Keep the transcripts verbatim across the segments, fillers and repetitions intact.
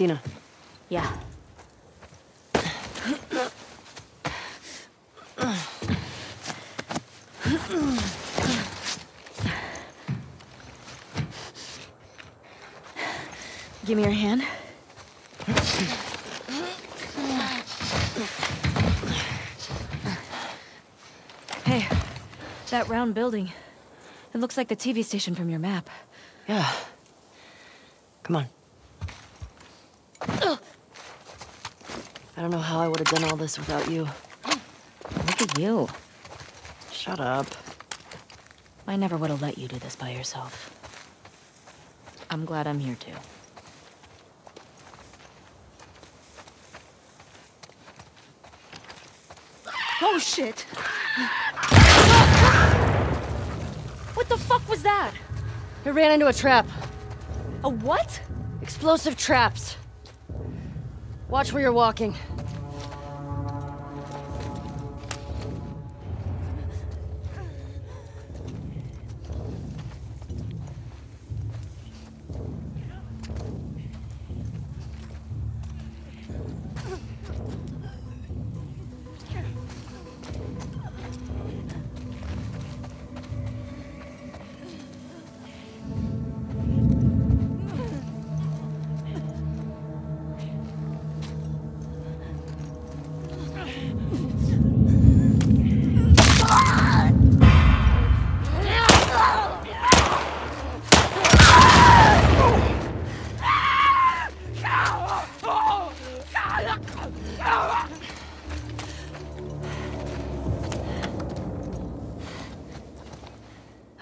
Dina. Yeah. Give me your hand. Hey, that round building. It looks like the T V station from your map. Yeah. Come on. I don't know how I would have done all this without you. Look at you. Shut up. I never would have let you do this by yourself. I'm glad I'm here too. Oh, shit! What the fuck was that? It ran into a trap. A what? Explosive traps. Watch where you're walking.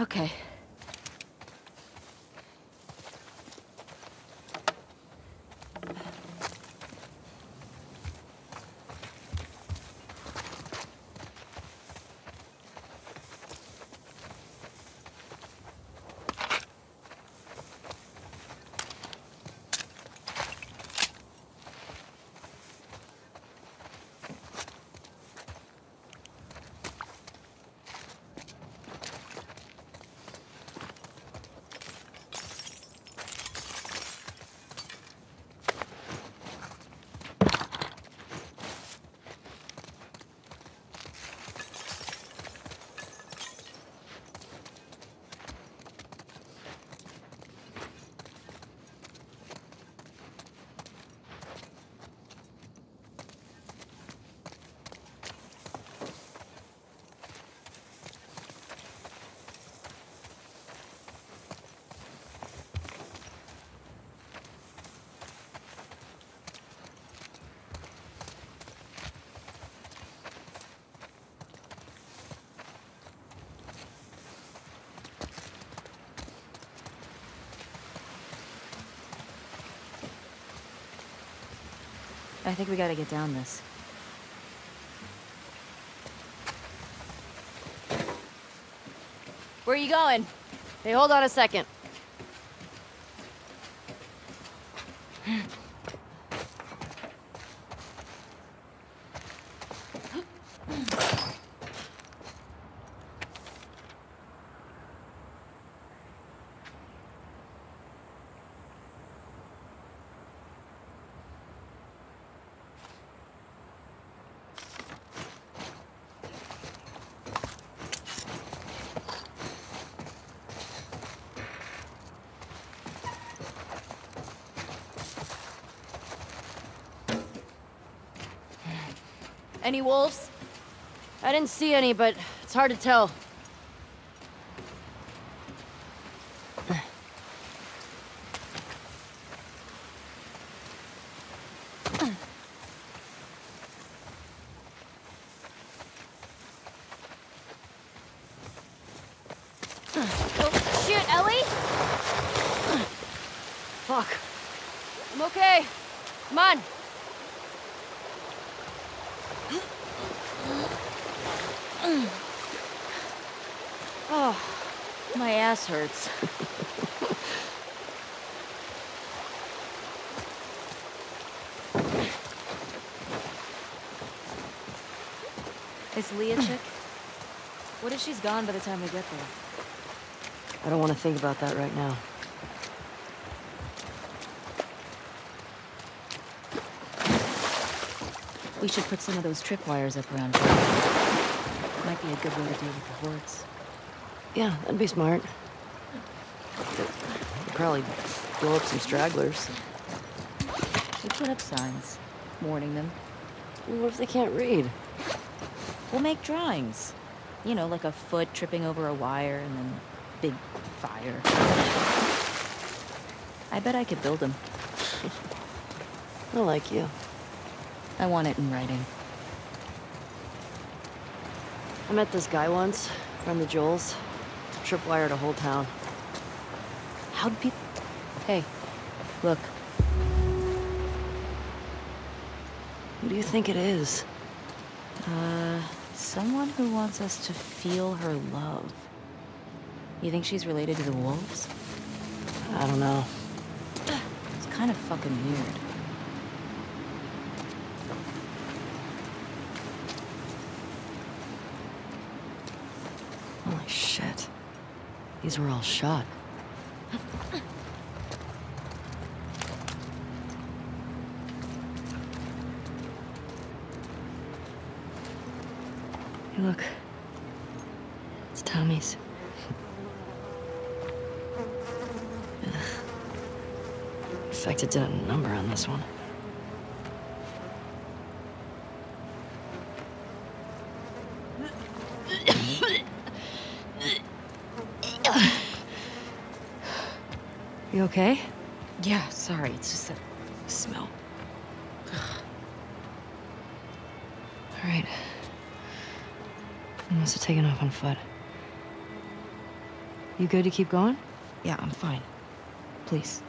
Okay. I think we gotta get down this. Where are you going? Hey, hold on a second. Any wolves? I didn't see any, but it's hard to tell. Oh, shit, Ellie? Fuck. I'm okay. Come on. My ass hurts. Is Leah chick? What if she's gone by the time we get there? I don't want to think about that right now. We should put some of those tripwires up around here. Might be a good way to deal with the hordes. Yeah, that'd be smart. They'd probably blow up some stragglers. We put up signs, warning them. Well, what if they can't read? We'll make drawings. You know, like a foot tripping over a wire and then big fire. I bet I could build them. I like you. I want it in writing. I met this guy once, from the Joels. Tripwired a whole town. How do people... Hey, look. Who do you think it is? Uh, someone who wants us to feel her love. You think she's related to the wolves? I don't know. It's kind of fucking weird. Shit. These were all shot. Hey, look. It's Tommy's. In fact, it did a number on this one. You okay? Yeah, sorry. It's just that smell. All right. I must have taken off on foot. You good to keep going? Yeah, I'm fine. Please.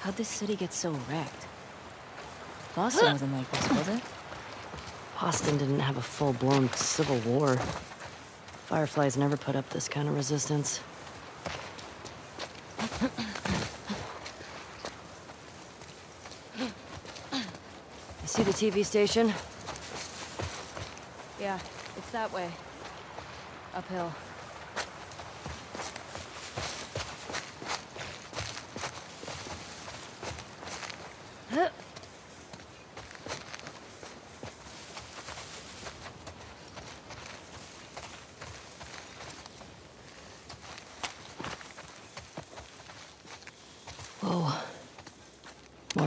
How'd this city get so wrecked? Boston wasn't like this, was it? Boston didn't have a full-blown civil war. Fireflies never put up this kind of resistance. You see the T V station? Yeah, it's that way. Uphill.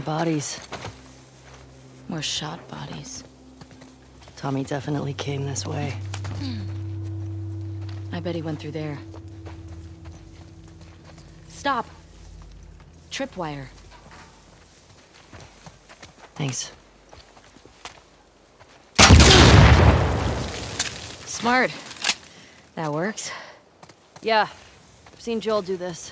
Bodies. More shot bodies. Tommy definitely came this way. I bet he went through there. Stop. Tripwire. Thanks. Smart. That works. Yeah. I've seen Joel do this.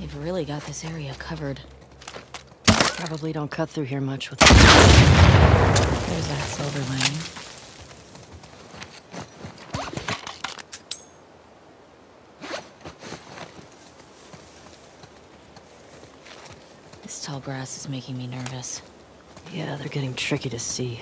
They've really got this area covered. Probably don't cut through here much with. There's that silver lining. This tall grass is making me nervous. Yeah, they're getting tricky to see.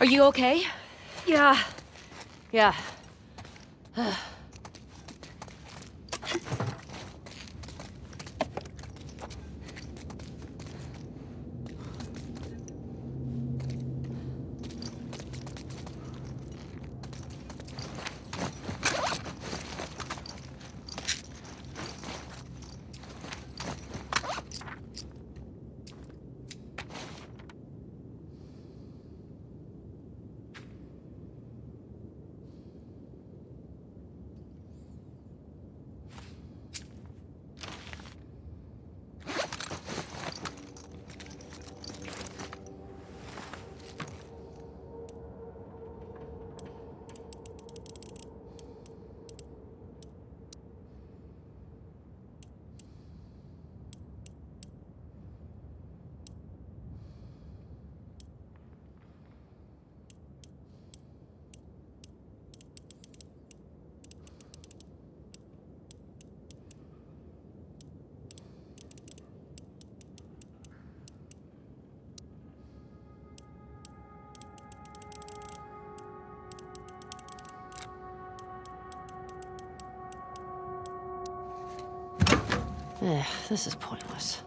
Are you okay? Yeah. Yeah. Ugh, this is pointless.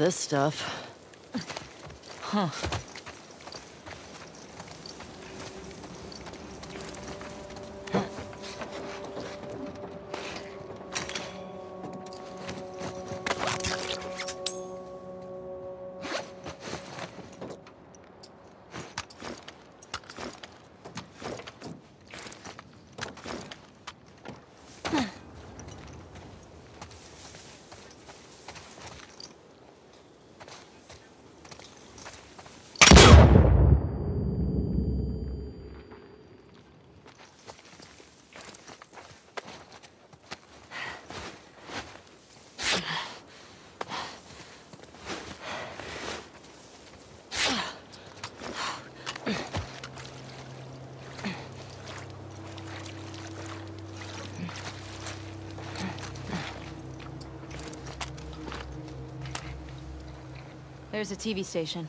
this stuff. Huh. There's a T V station.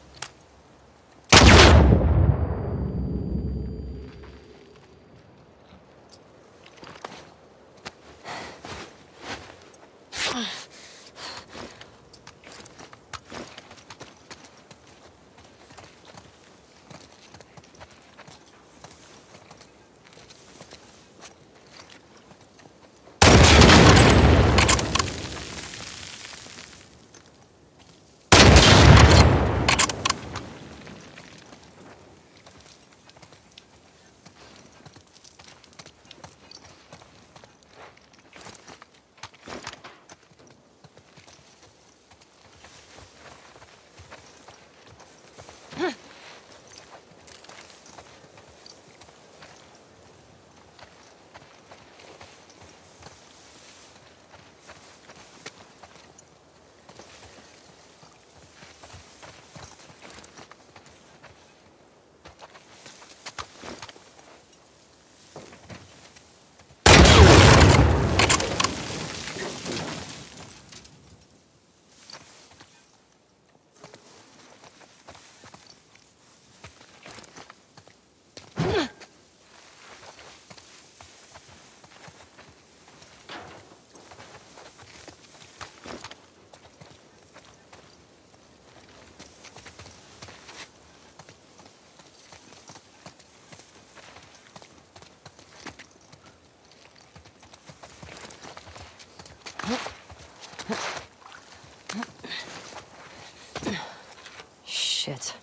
Shit.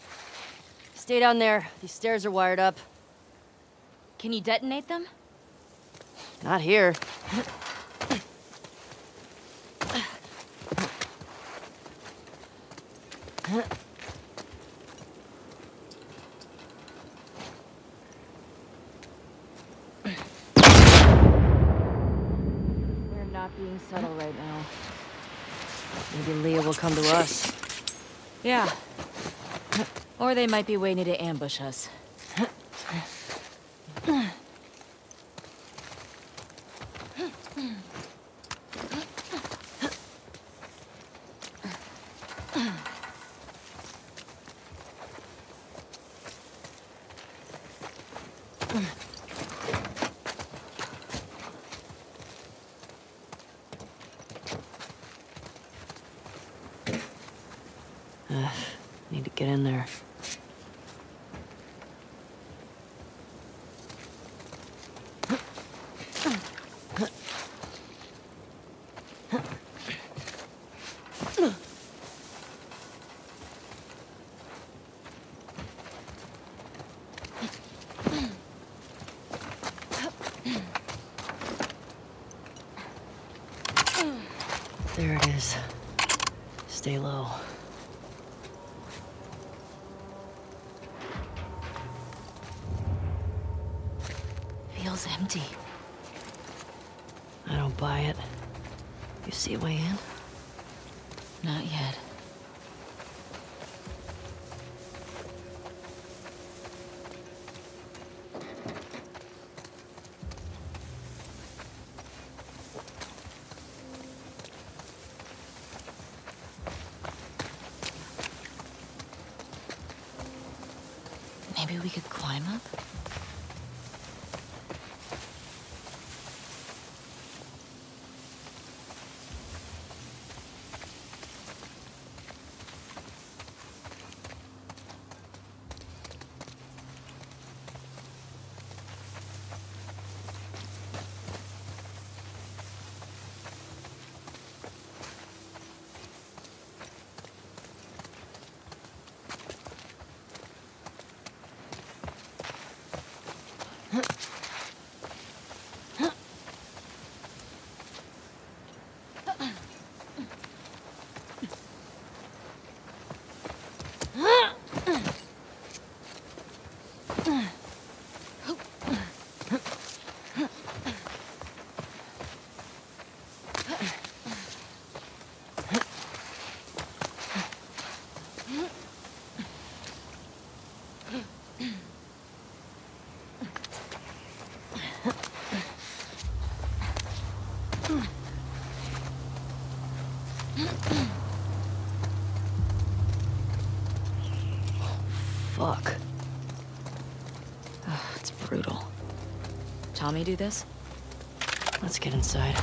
Stay down there. These stairs are wired up. Can you detonate them? Not here. We're not being subtle right now. Maybe Leah will come to us. Yeah. Or they might be waiting to ambush us. There it is. Stay low. Feels empty. I don't buy it. You see a way in? Not yet. brutal. Tommy do this? Let's get inside.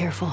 Careful.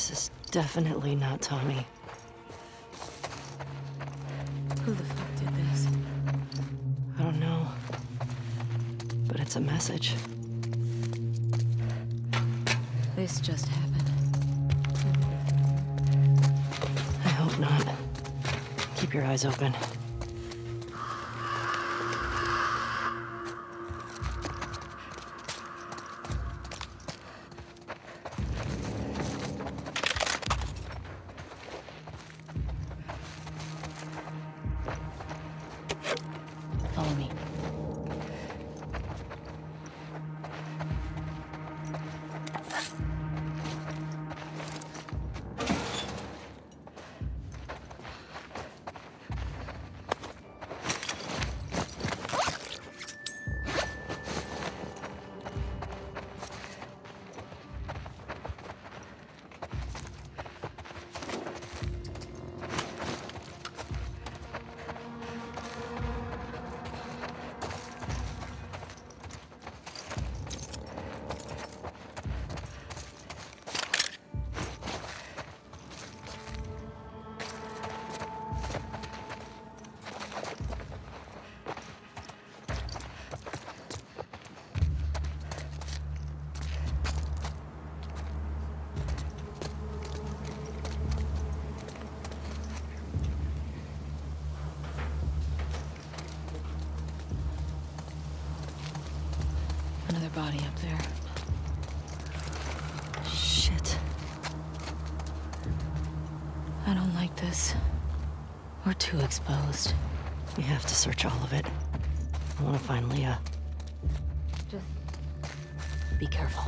This is definitely not Tommy. Who the fuck did this? I don't know. But it's a message. This just happened. I hope not. Keep your eyes open. Body up there. Shit. I don't like this. We're too exposed. We have to search all of it. I want to find Leah. Just be careful.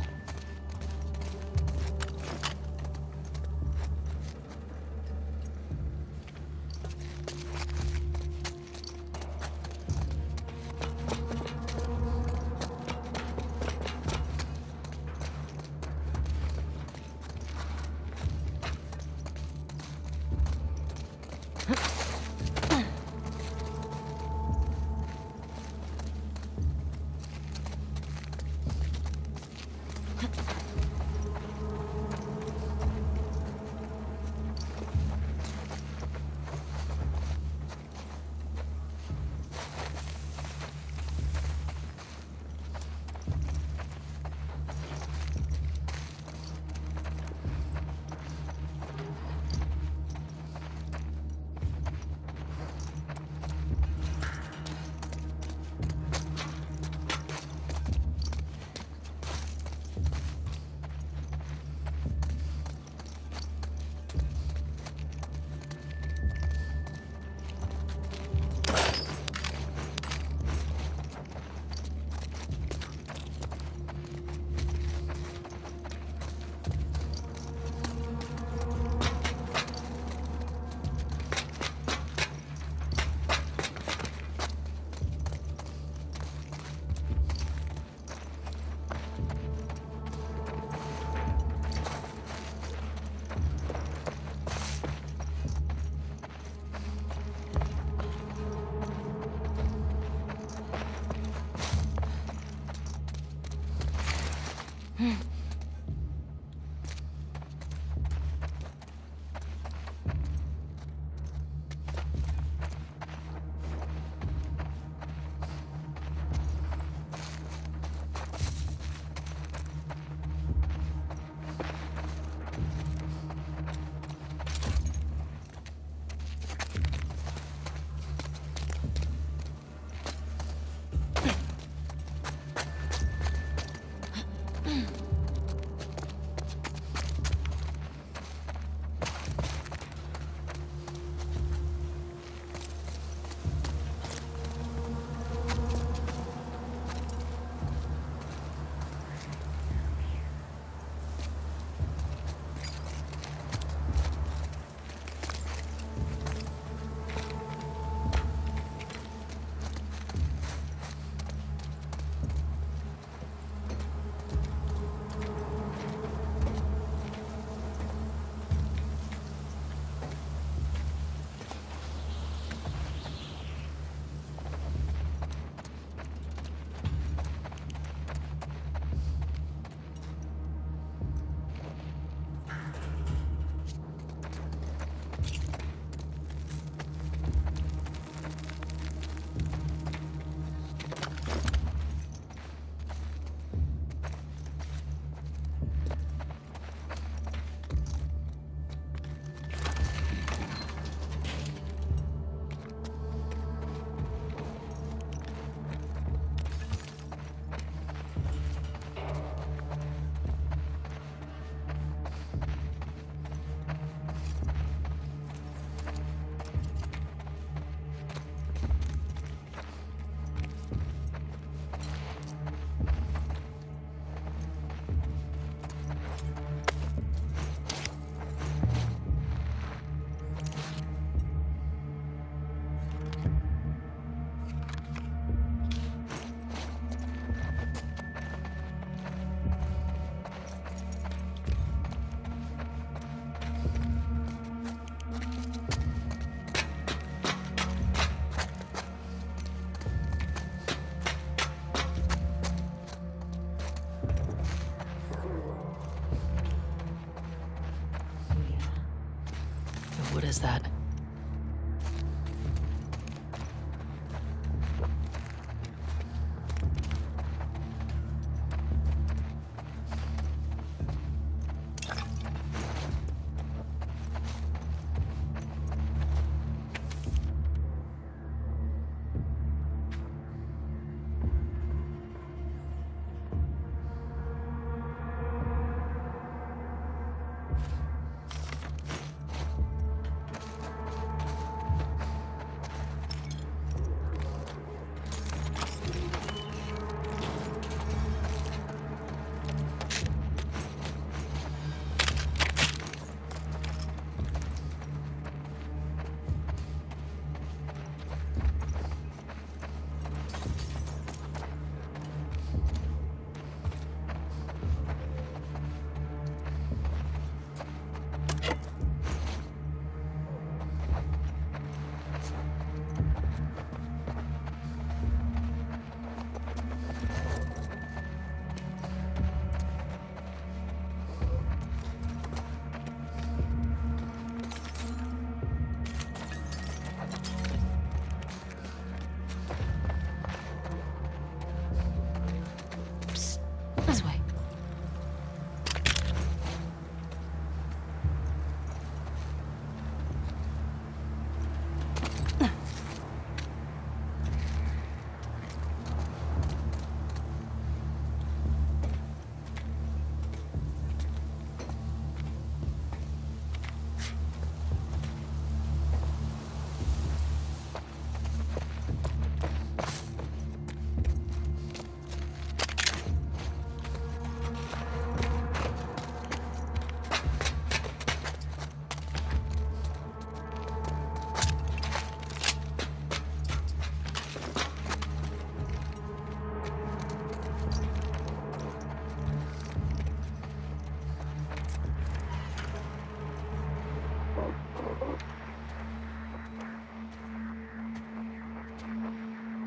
is that?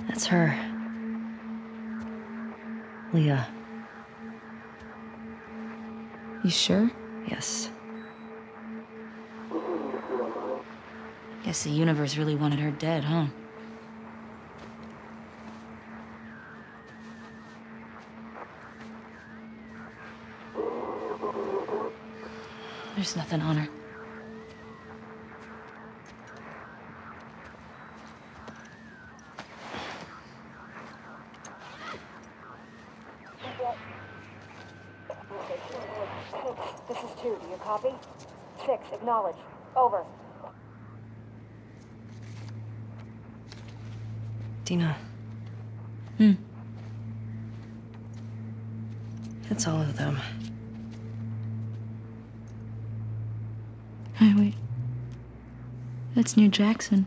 It's her. Leah. You sure? Yes. Guess the universe really wanted her dead, huh? There's nothing on her. This is two, do you copy? Six, acknowledge. Over. Dina. Hmm. It's all of them. Hey, wait. That's near Jackson.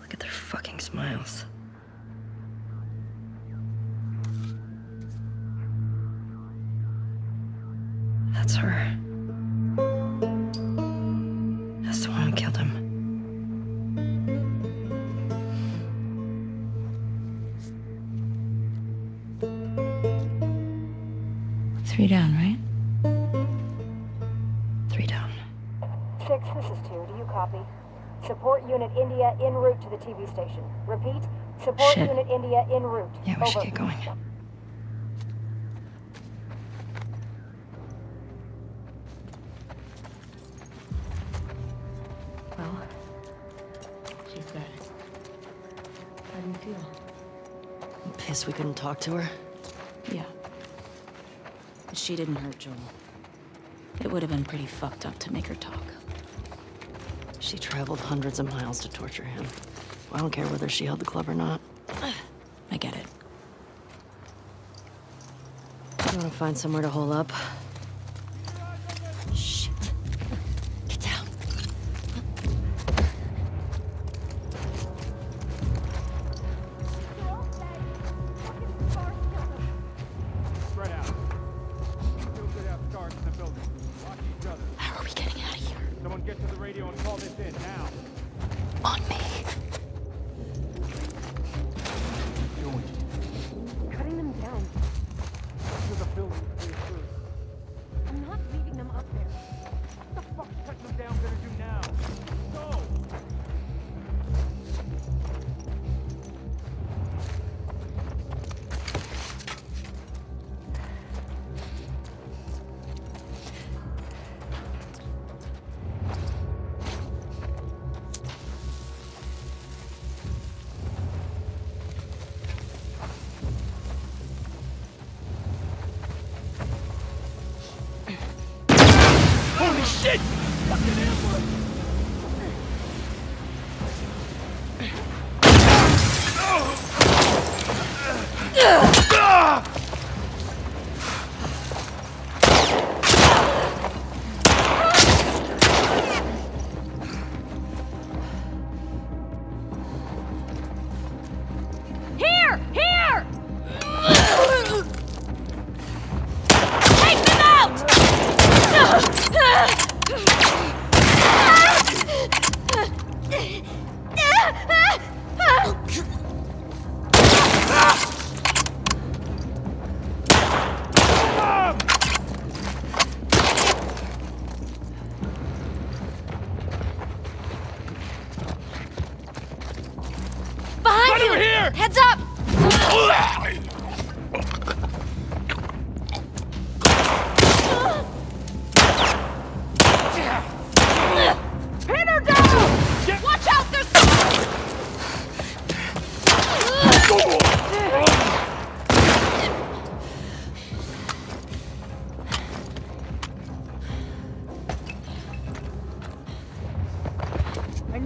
Look at their fucking smiles. That's her. That's the one who killed him. Three down, right? Three down. Six, this is two. Do you copy? Support Unit India en route to the T V station. Repeat, support Shit. Unit India en route. Yeah, we Over. Should get going. We couldn't talk to her? Yeah. But she didn't hurt Joel. It would have been pretty fucked up to make her talk. She traveled hundreds of miles to torture him. I don't care whether she held the club or not. I get it. You want to find somewhere to hole up? Shit. Get down. I'm not leaving them up there. What the fuck is touching them down gonna do now?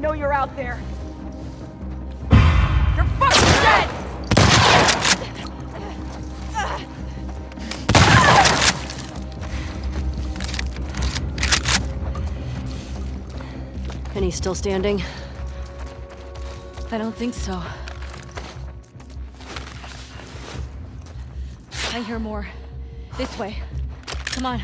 know you're out there. You're fucking dead! And he's still standing? I don't think so. I hear more. This way. Come on.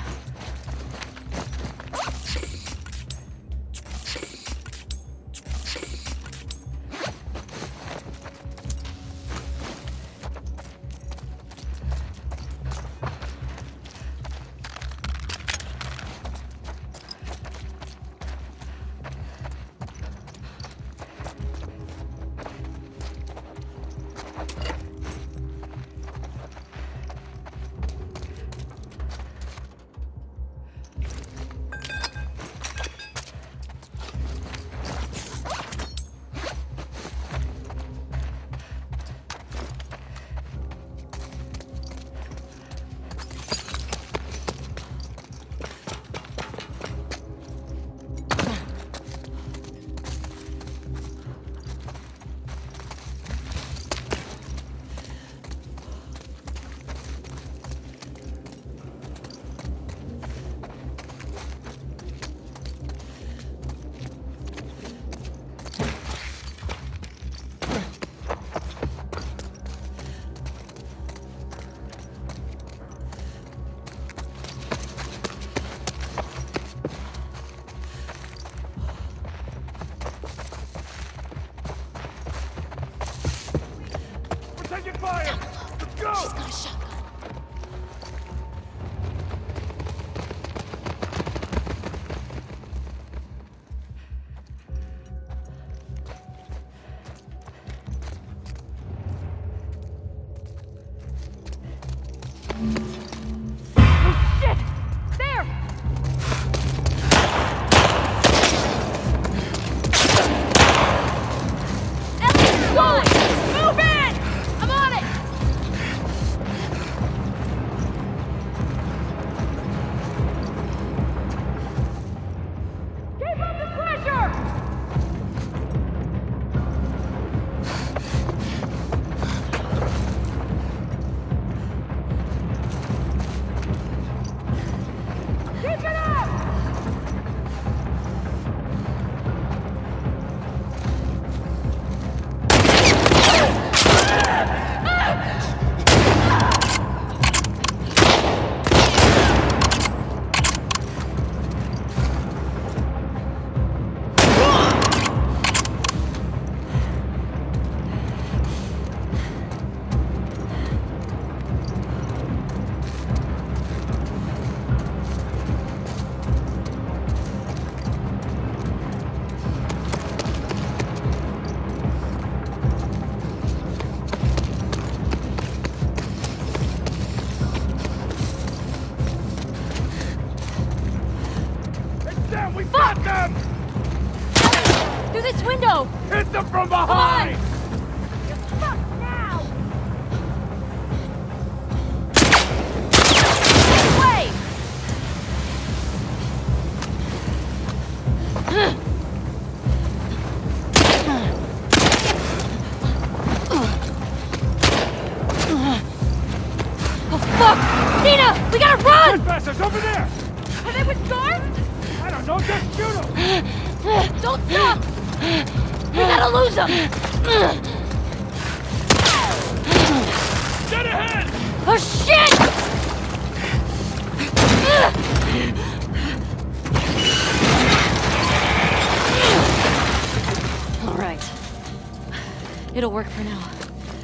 It'll work for now.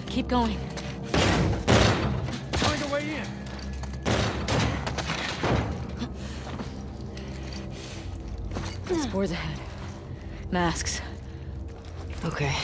Keep going. Find a way in. Spores ahead. Masks. Okay.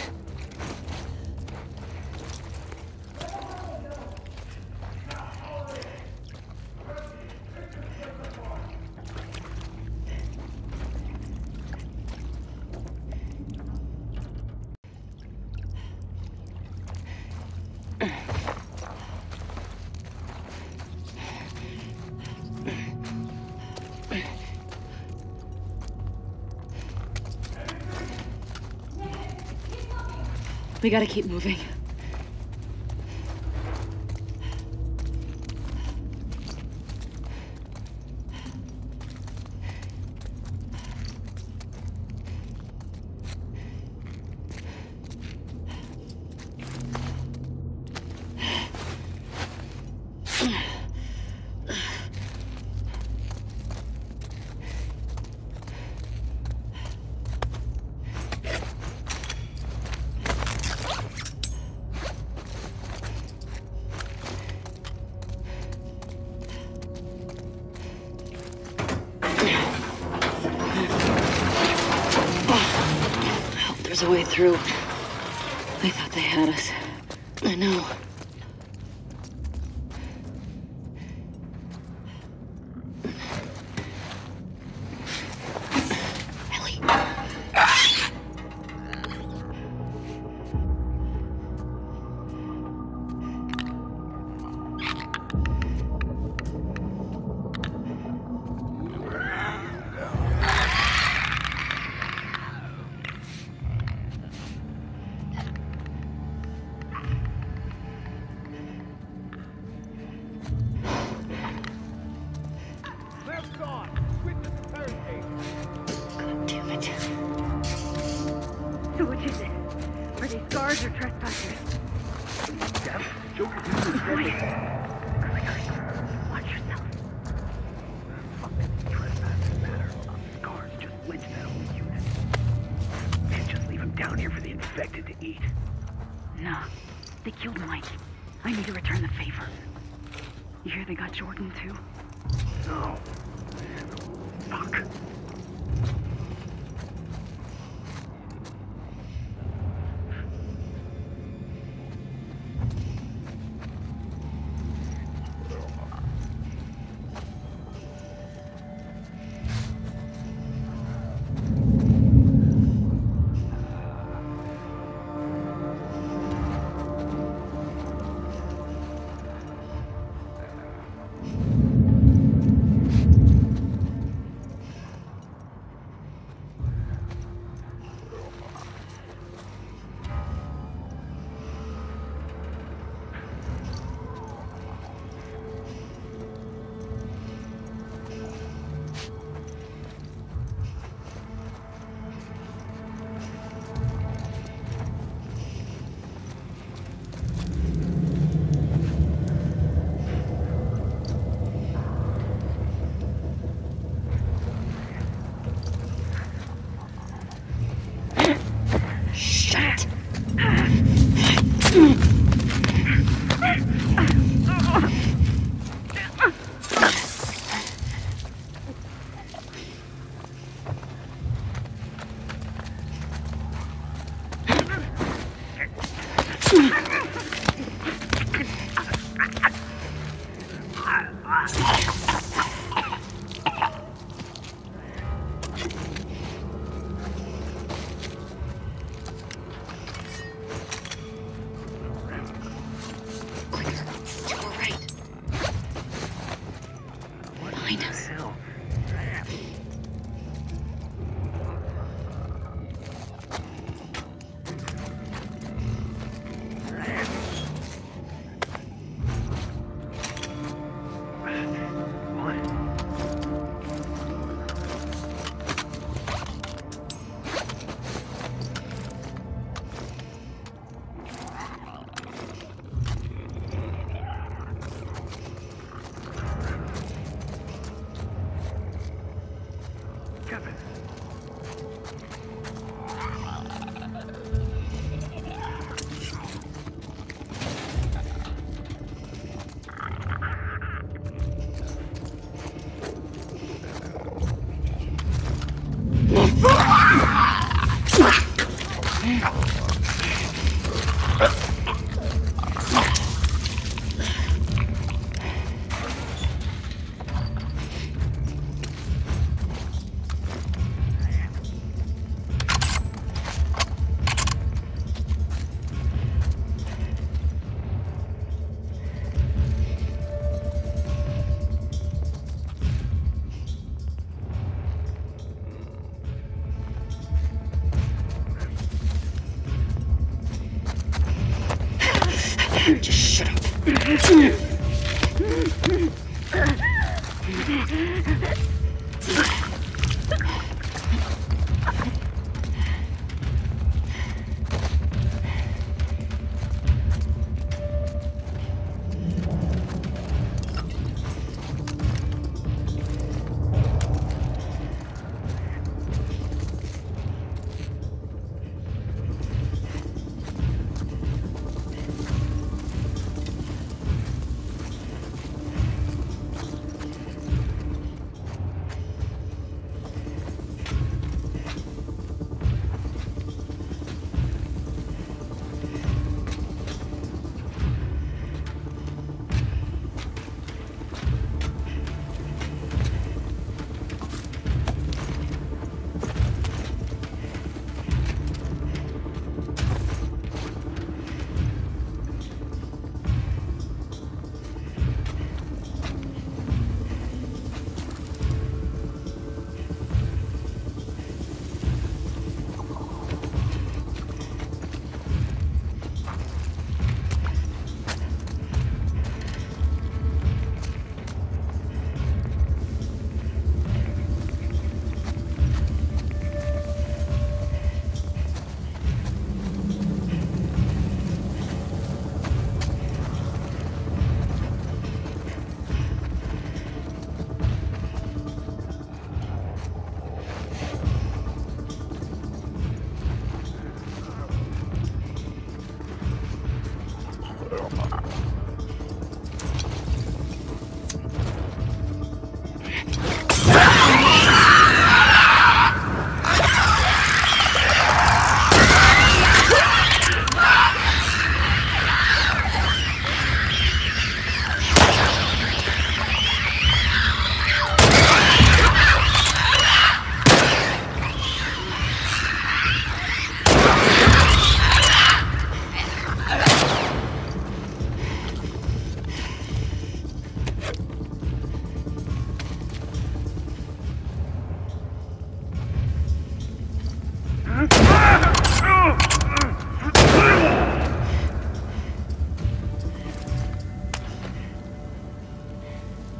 We gotta keep moving. A way through. They thought they had us. I know. Ellie. Right.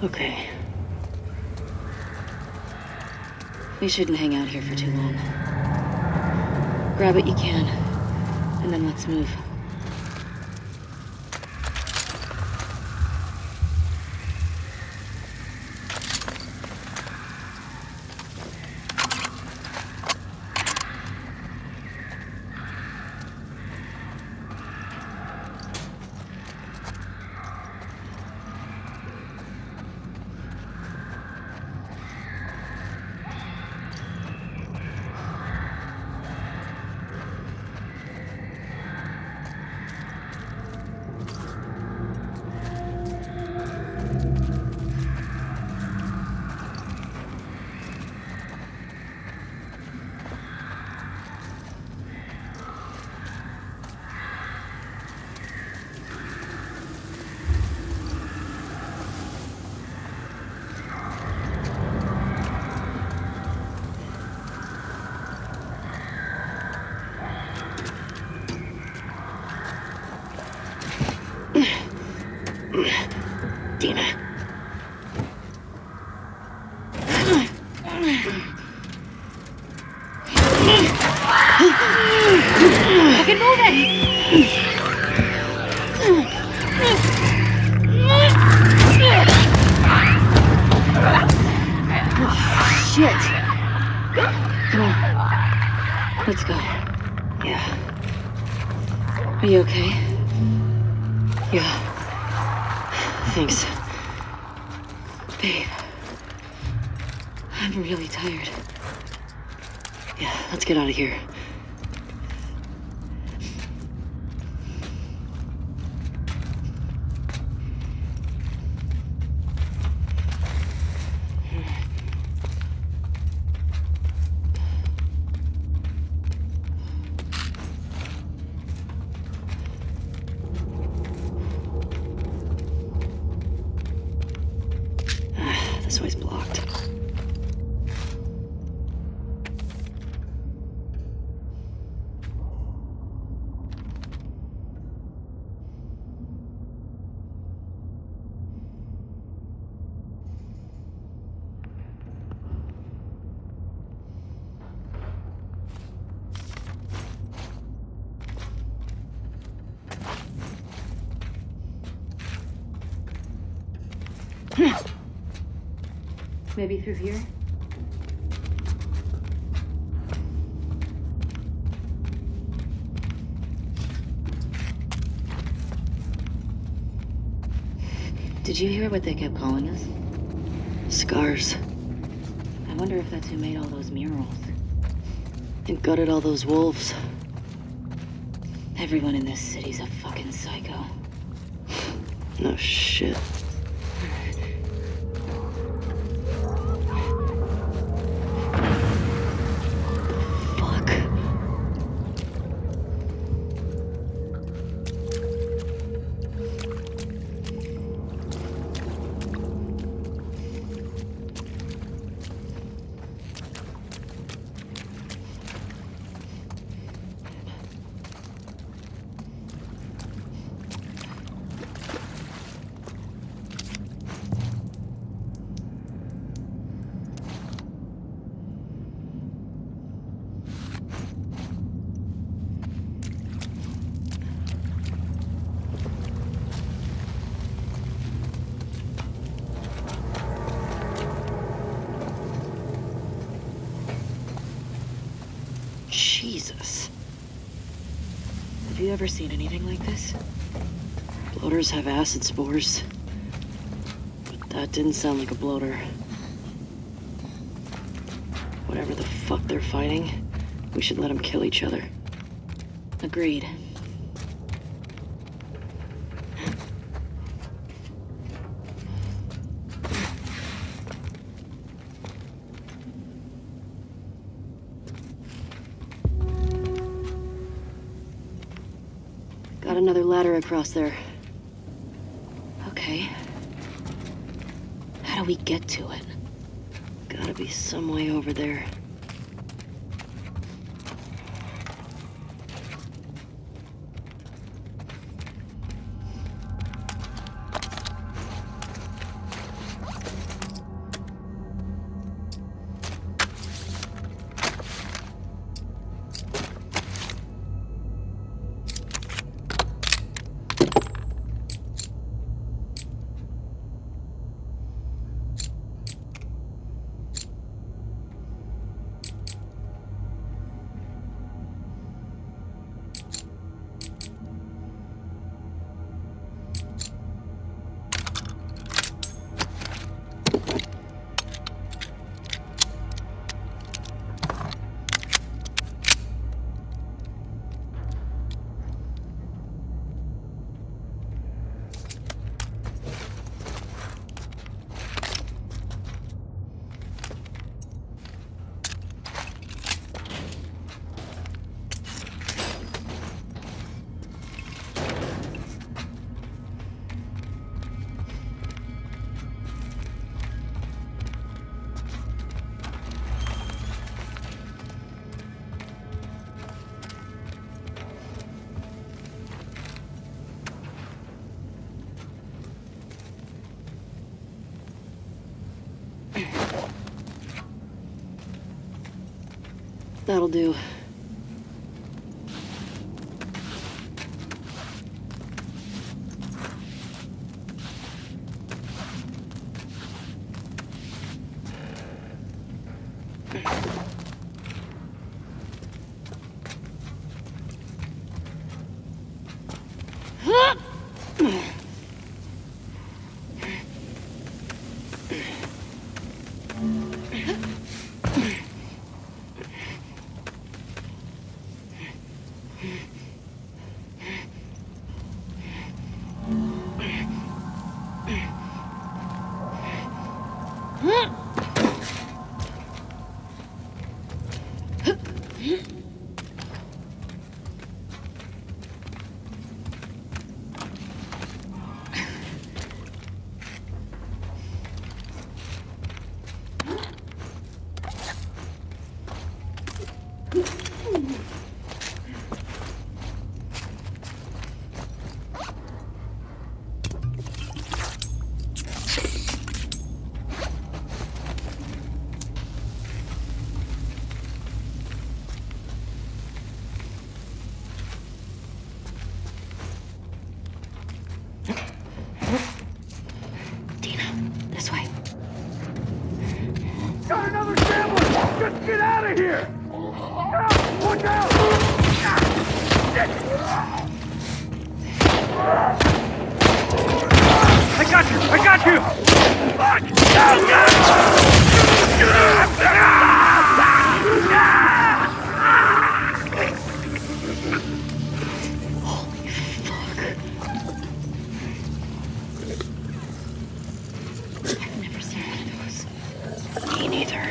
Okay. We shouldn't hang out here for too long. Grab what you can, and then let's move. Dina. I can move it! Oh, shit! Come on. Let's go. Yeah. Are you okay? Yeah. Thanks. Babe. I'm really tired. Yeah, let's get out of here. This way's blocked. Maybe through here? Did you hear what they kept calling us? Scars. I wonder if that's who made all those murals. And gutted all those wolves. Everyone in this city's a fucking psycho. No shit. Ever seen anything like this? Bloaters have acid spores. But that didn't sound like a bloater. Whatever the fuck they're fighting, we should let them kill each other. Agreed. Another ladder across there. Okay. How do we get to it? Gotta be some way over there. That'll do. This way. Got another Shambler! Just get out of here! Ah, watch out! Ah, I got you! I got you! Fuck! Holy fuck! I've never seen one of those. Me neither.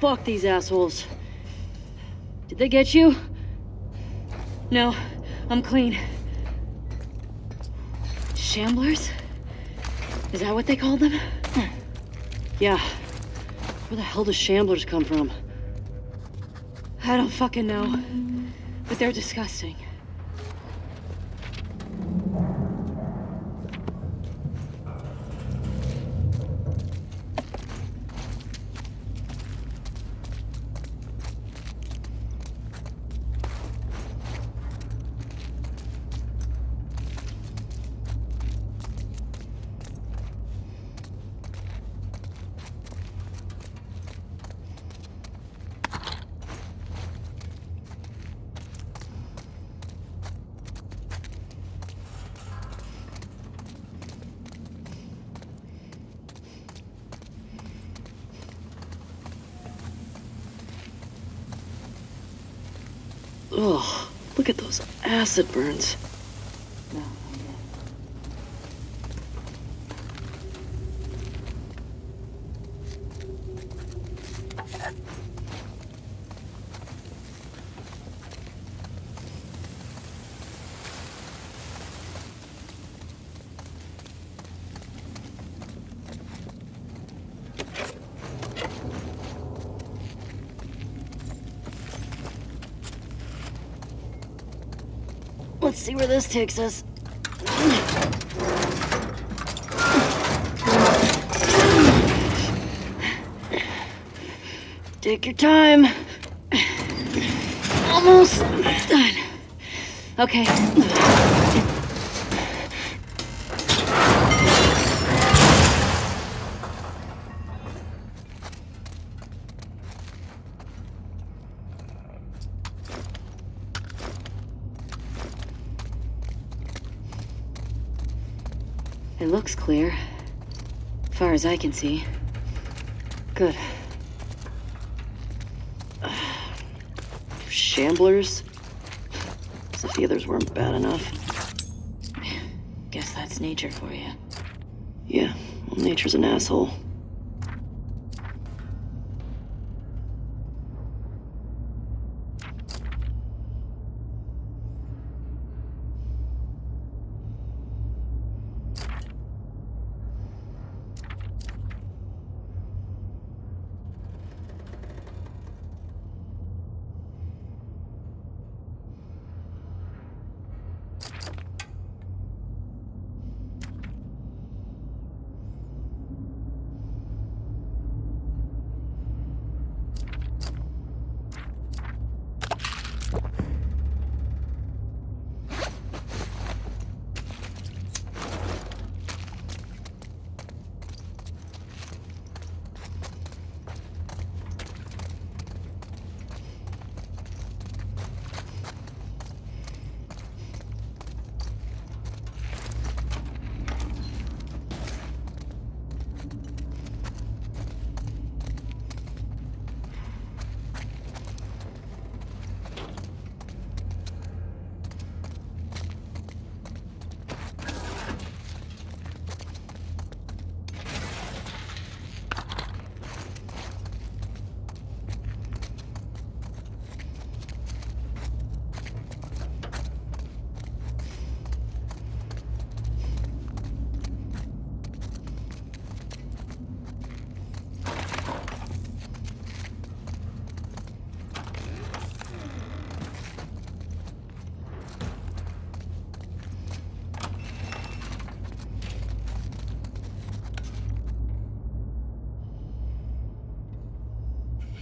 Fuck these assholes. Did they get you? No, I'm clean. Shamblers? Is that what they called them? Yeah. Where the hell do Shamblers come from? I don't fucking know. But they're disgusting. Oh, look at those acid burns. Let's see where this takes us. Take your time. Almost done. Okay. It looks clear, far as I can see. Good. Uh, Shamblers? As if the others weren't bad enough. Guess that's nature for you. Yeah, well, nature's an asshole.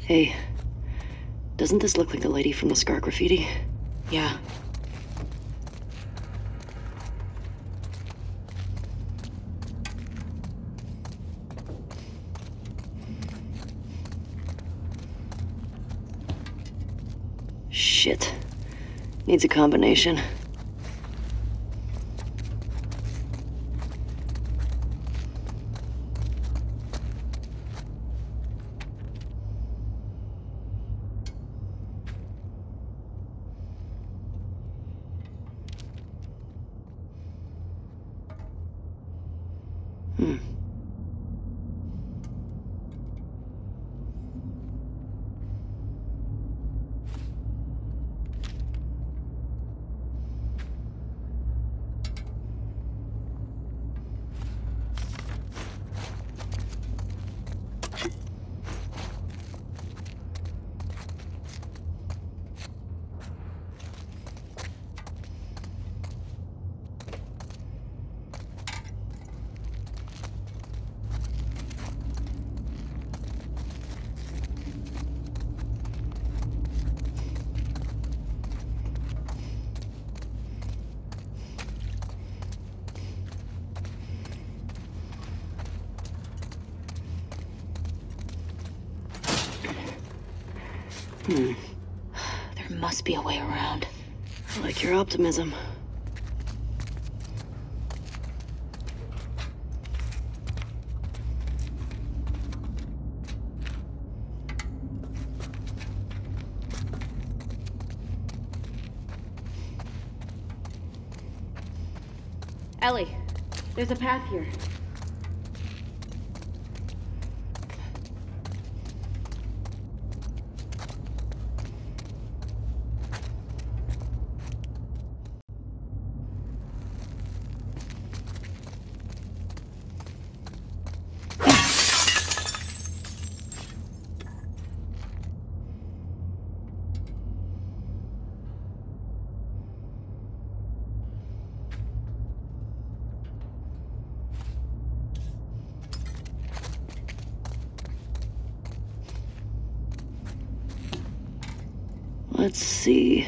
Hey, doesn't this look like the lady from the scar graffiti? Yeah. Shit. Needs a combination. Hmm. There must be a way around. I like your optimism. Ellie, there's a path here. Let's see.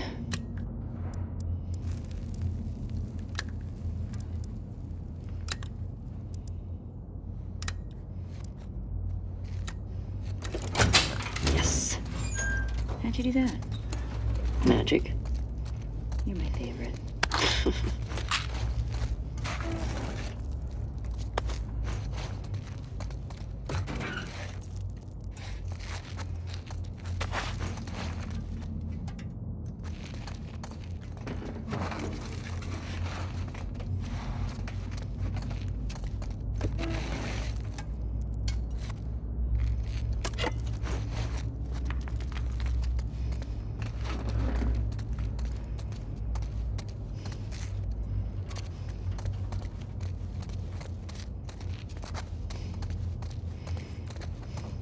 Yes. How'd you do that? Magic. You're my favorite.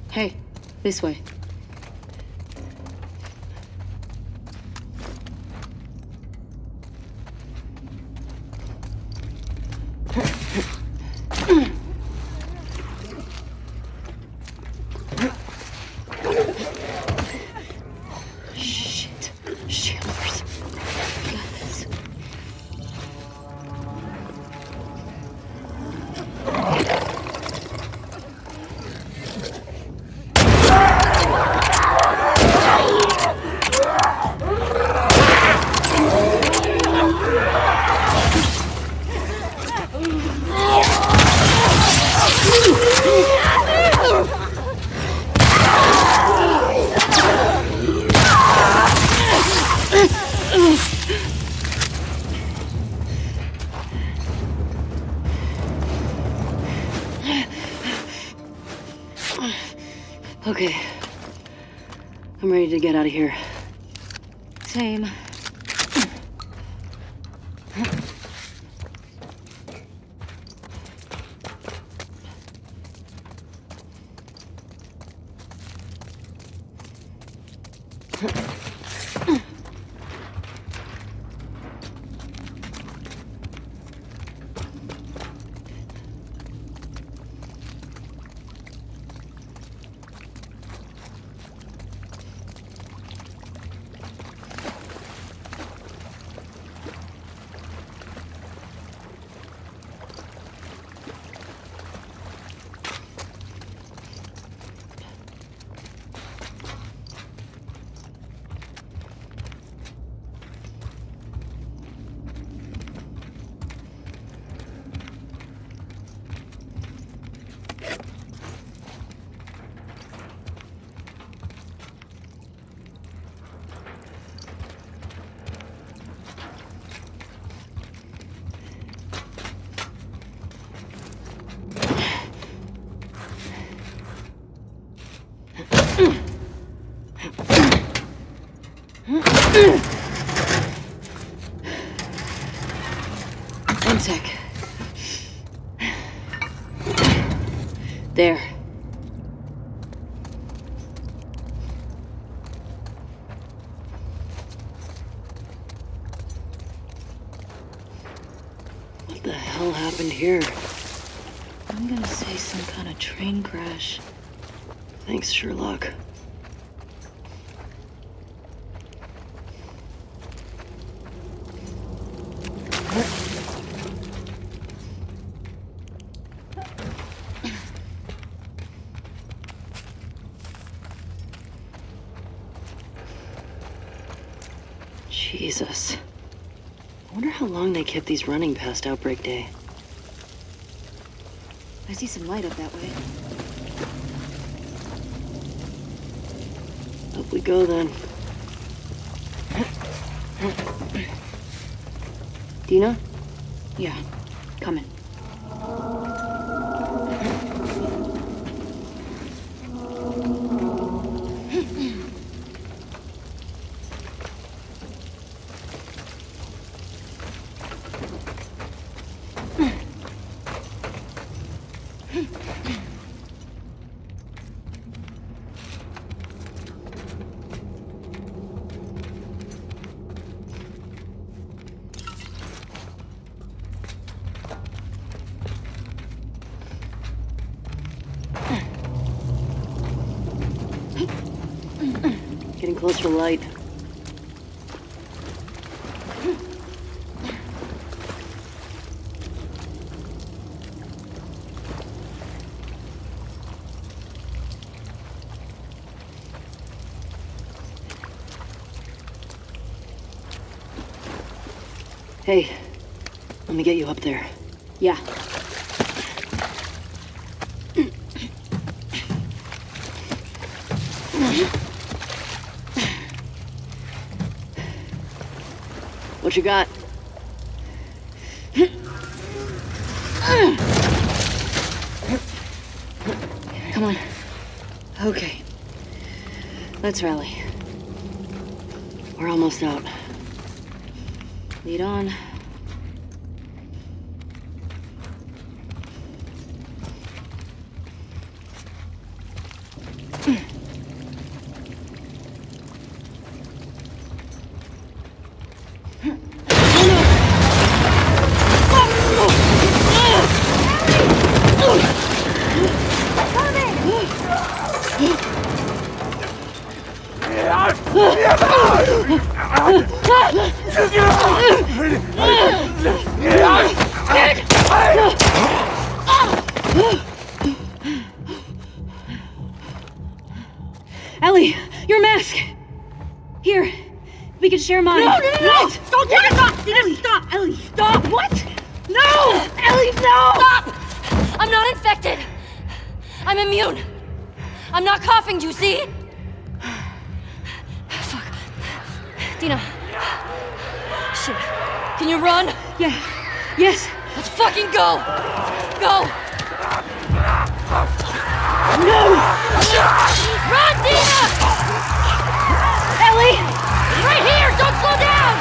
Hey, this way. Shit. Shamblers. I got this. Okay, I'm ready to get out of here. Same. One sec. There. What the hell happened here? I'm gonna say some kind of train crash. Thanks, Sherlock. Jesus. I wonder how long they kept these running past Outbreak Day. I see some light up that way. Up we go then. Dina? Yeah, coming. Closer light. Hey, let me get you up there. Yeah. What you got? Come on. Okay. Let's rally. We're almost out. Lead on. Ellie, your mask! Here, we can share mine. No, no, no, no! Don't take it off! Ellie, stop! Ellie, stop! What? No! Ellie, no! Stop! I'm not infected. I'm immune. I'm not coughing, do you see? Fuck. Dina. Shit. Can you run? Yeah. Yes. Let's fucking go! Go! No! Run, Dina! Ellie! Right here! Don't slow down!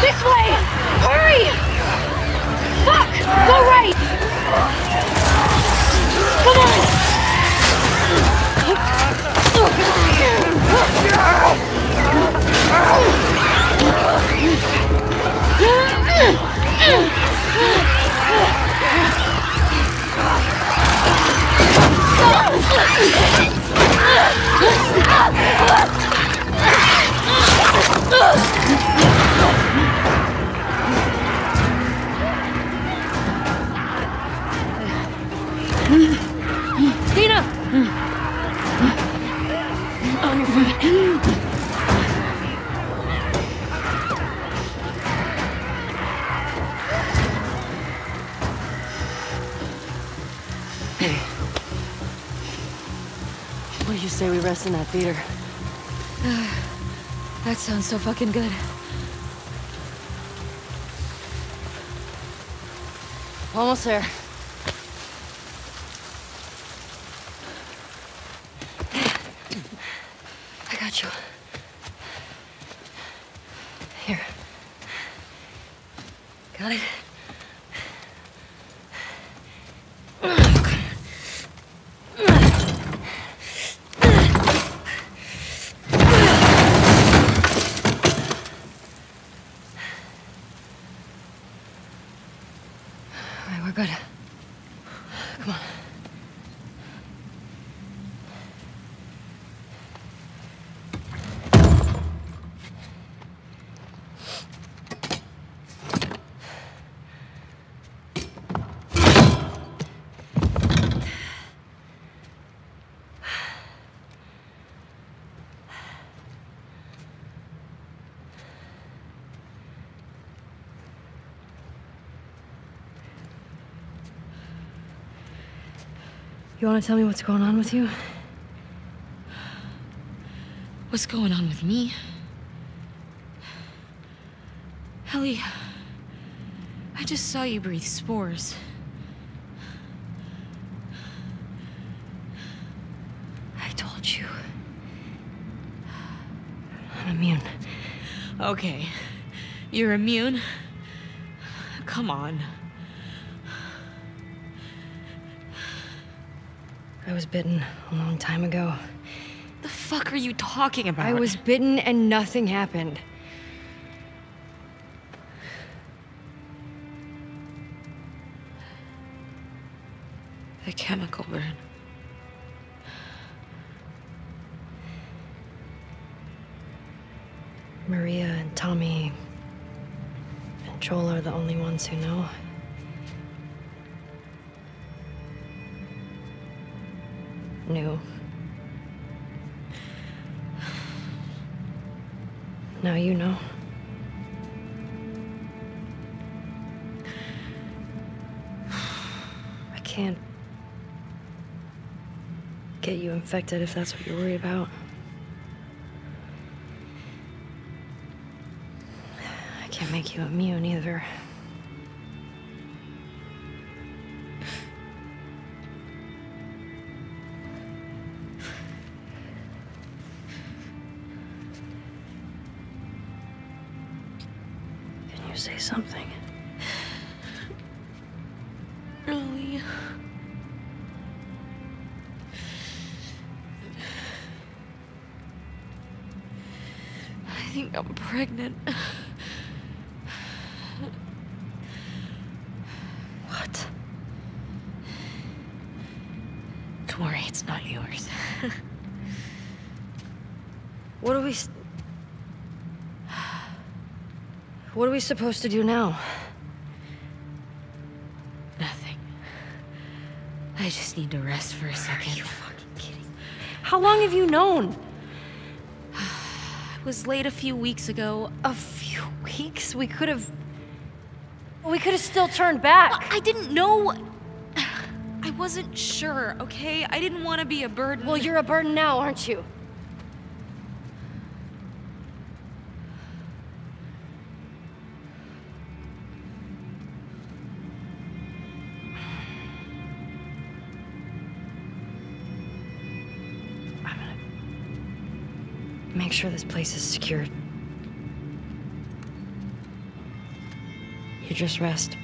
This way! Hurry! Fuck! Go right! Come on! Dina! On your feet. What do you say we rest in that theater? Uh, that sounds so fucking good. Almost there. I got you. Here. Got it? You want to tell me what's going on with you? What's going on with me? Ellie, I just saw you breathe spores. I told you. I'm immune. Okay. You're immune? Come on. I was bitten a long time ago. The fuck are you talking about? I was bitten and nothing happened. The chemical burn. Maria and Tommy and Joel are the only ones who know. Knew. Now you know. I can't get you infected if that's what you're worried about. I can't make you immune either. Say something. Ellie. I think I'm pregnant. What? Don't worry, it's not yours. What are we... St What are we supposed to do now? Nothing. I just need to rest for a second. Are you fucking kidding me? How long have you known? I was late a few weeks ago. A few weeks? We could have... We could have still turned back. Well, I didn't know... I wasn't sure, okay? I didn't want to be a burden. Well, you're a burden now, aren't you? Make sure this place is secure. You just rest.